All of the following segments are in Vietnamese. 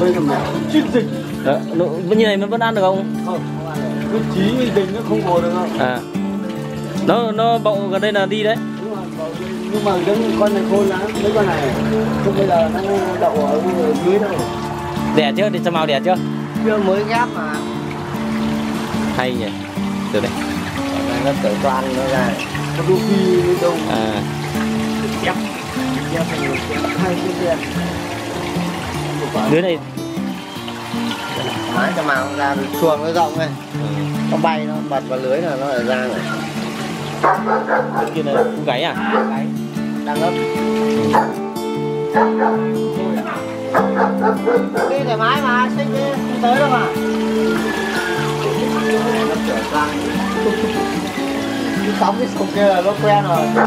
Đây là mẹ chít dịch. Đó, như này nó vẫn ăn được không? Không, không ăn được. Cứ chí dịch nó không có được không? À. Nó bọng gần đây là đi đấy. Đúng rồi, bọng. Nhưng mà cái con này khôn lắm, mấy con này không bây giờ nó đậu ở dưới đâu. Đẻ chưa? Thì sao màu đẻ chưa? Chưa, mới ghép mà. Hay nhỉ. Từ đây. Nó cởi toàn nó ra. Nó đôi khi đâu. À. Ghép. Ghép hai cái dưới này nói cho màu ra chuồng nó rộng này, nó bay nó bật vào lưới là nó lại ra này. Bên kia là cú gáy à? Gáy đang ấp. Đi thoải mái mà, xích đi, không tới đâu mà. Nó trở sang. Sóng cái sông kia là nó quen rồi.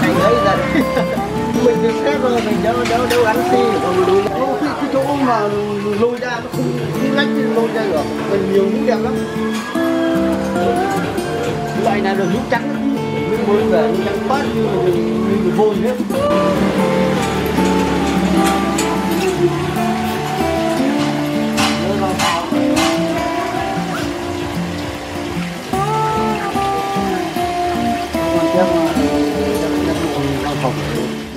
thành đấy dần. Mình được xếp rồi, mình đâu gắn xi. Cái chỗ mà lôi ra nó không lách lôi ra được, mình nhiều những đẹp lắm. Loại này được nhúng trắng, mình mới về nhúng trắng bát như mình vôi hết. Hãy subscribe cho kênh Ghiền Mì Gõ để không bỏ lỡ những video hấp dẫn.